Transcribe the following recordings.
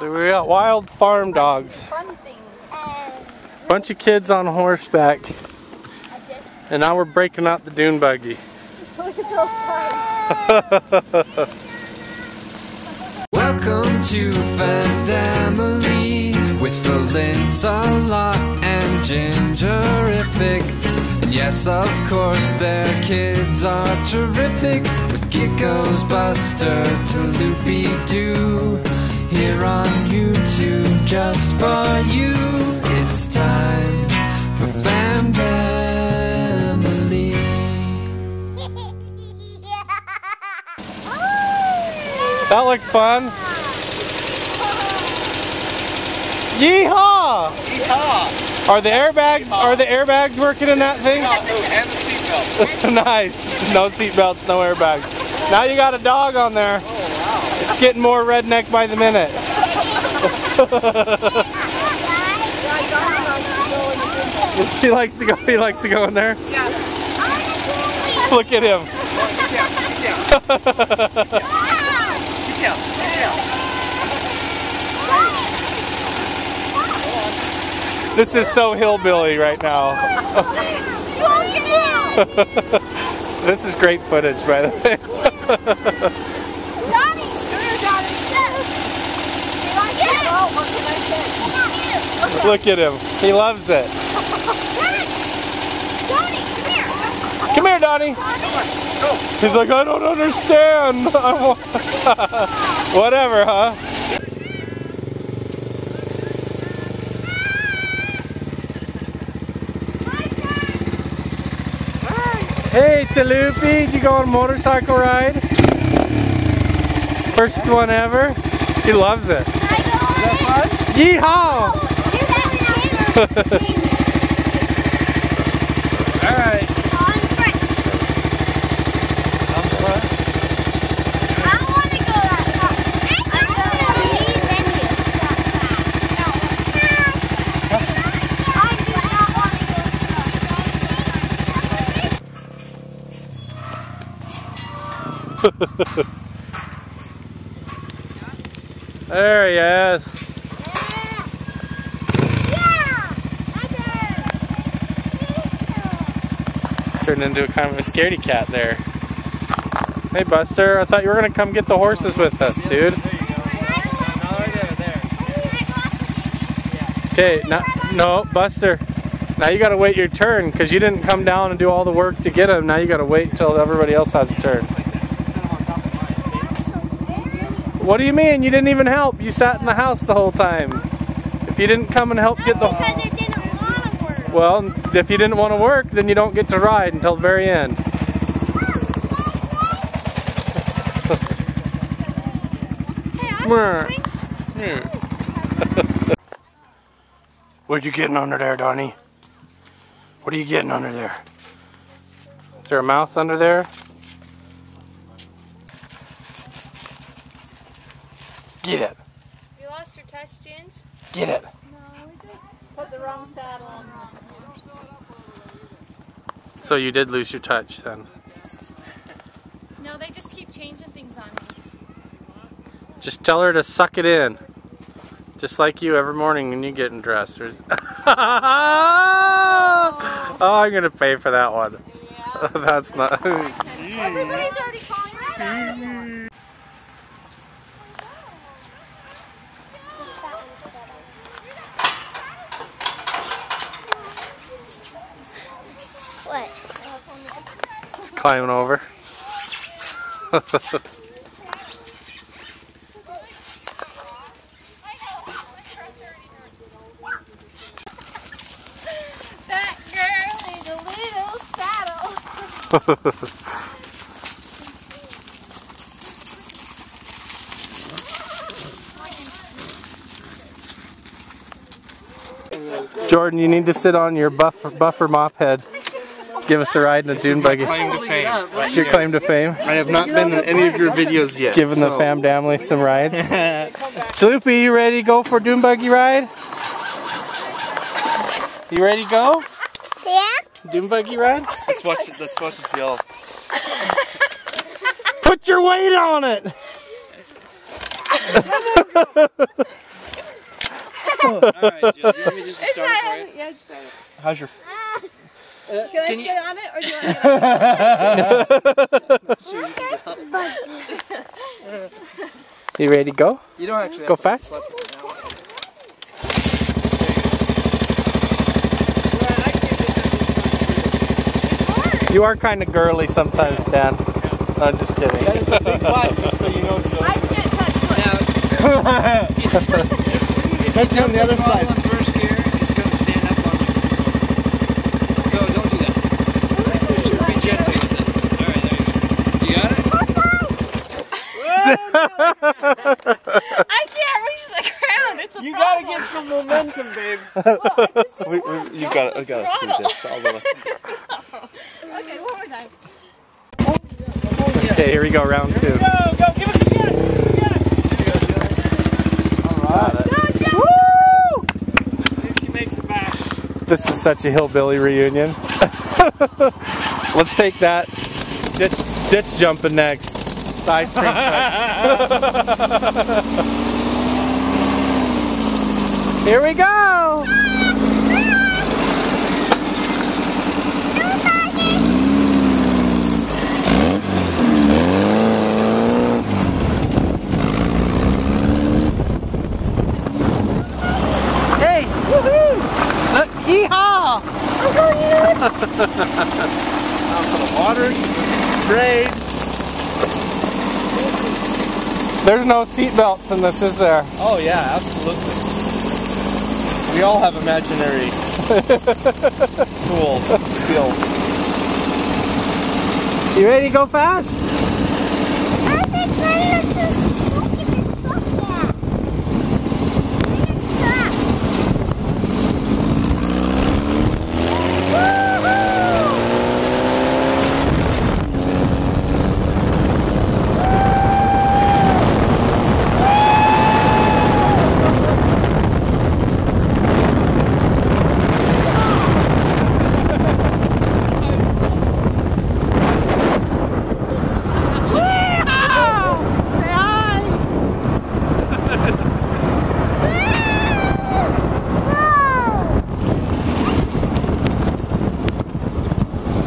So we got wild farm dogs. Fun things. Bunch of kids on horseback. And now we're breaking out the dune buggy. Look at those guys. Welcome to Phamdamily with the Lints a lot and Jingerrific. And yes, of course, their kids are terrific. With Giggles, Buster to Loopy Doo. Here on YouTube, just for you, it's time for Phamdamily. That looks fun. Yeehaw! Yeehaw! Are the airbags working in that thing? No, and the seatbelt. Nice. No seatbelts, no airbags. Now you got a dog on there. It's getting more redneck by the minute. he likes to go in there? Yeah. Look at him. This is so hillbilly right now. This is great footage, by the way. Look at him. He loves it. Donnie, come here. Come here, Donnie. He's like, I don't understand. Whatever, huh? Hey, Talupi, did you go on a motorcycle ride? First one ever. He loves it. Yeehaw! Alright. I want to go that far. I do not want to go that far. There he is. Turned into a kind of a scaredy cat there. Hey Buster, I thought you were gonna come get the horses with us, dude. Okay, no, Buster. Now you gotta wait your turn because you didn't come down and do all the work to get them. Now you gotta wait until everybody else has a turn. What do you mean? You didn't even help. You sat in the house the whole time. If you didn't come and help get the. Well, if you didn't want to work, then you don't get to ride until the very end. What are you getting under there, Donnie? What are you getting under there? Is there a mouse under there? Get it. You lost your touch, Ginge? Get it. No, we just put the wrong saddle on. So you did lose your touch then? No, they just keep changing things on me. Just tell her to suck it in. Just like you every morning when you get in dress. Oh, I'm going to pay for that one. Yeah. That's not... Everybody's already calling that out. What? It's climbing over. That girl is a little saddle. Jordan, you need to sit on your buffer mop head. Give us a ride in a dune buggy. It's your claim to fame. I have not been in any of your videos yet. Giving the Phamdamily some rides. Sloopy, you ready to go for a dune buggy ride? You ready to go? Yeah. Dune buggy ride? Let's watch it yell. Put your weight on it! Alright, Jill, do you want me just to start it for you? Yeah, start it. How's your... Can I sit on it, or do you want to get You ready to go? You don't actually go fast? You are kind of girly sometimes, Dan. Yeah. No, just kidding. That is a big one, just so you know, Jill. I can't touch one. If you jump on the other side in first gear, it's going to stand up on you. So don't do that. Just be gentle. All right, there you go. You got it? Oh, no. I can't reach the ground. It's a problem. You got to get some momentum, babe. You got it. I got it. Okay, one more time. Okay, here we go, round two. Go, go, give us a guess, give us a guess. Alright. Woo! See if she makes it back. This is such a hillbilly reunion. Let's take that. Ditch jumping next. The ice cream truck. Here we go! Yeehaw! Out for the waters, sprayed. There's no seat belts in this, is there? Oh yeah, absolutely. We all have imaginary tools, skills. You ready to go fast?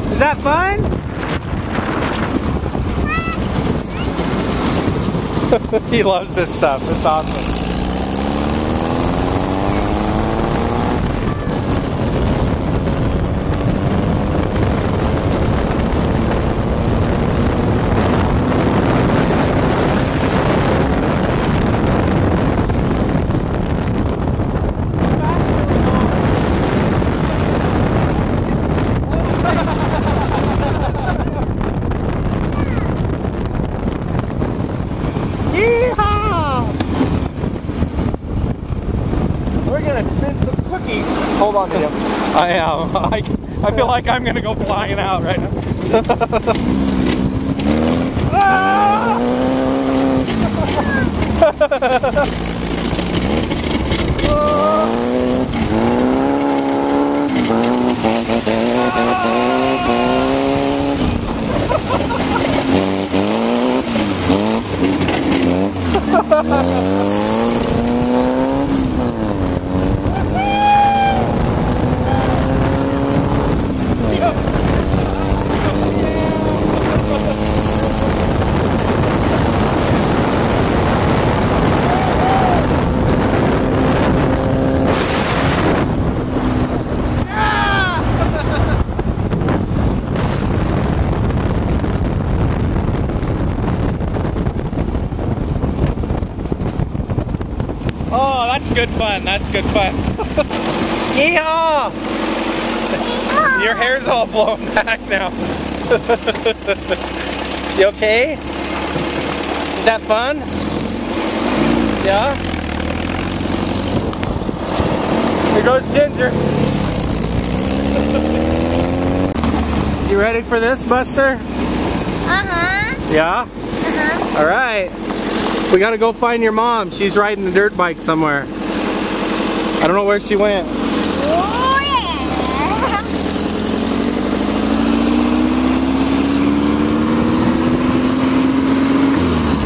Is that fun? He loves this stuff. It's awesome. Hold on to him. I am. I feel like I'm going to go flying out right now. Good fun, that's good fun. Yeehaw! Yeehaw! Your hair's all blown back now. You okay? Is that fun? Yeah? Here goes Ginger. You ready for this, Buster? Uh-huh. Yeah? Uh-huh. Alright. We gotta go find your mom. She's riding the dirt bike somewhere. I don't know where she went. Oh, yeah.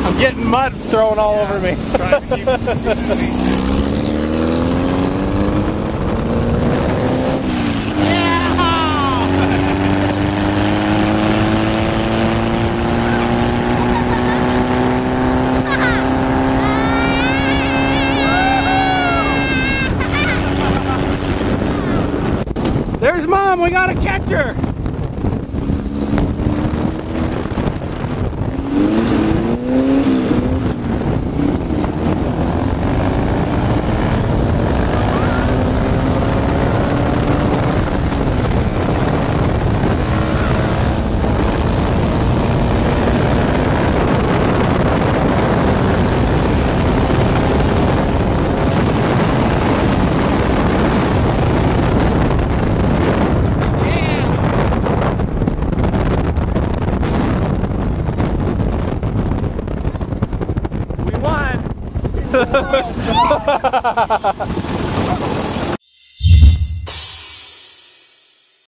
I'm getting mud thrown all over me. Mom, we gotta catch her. Ha ha ha ha ha.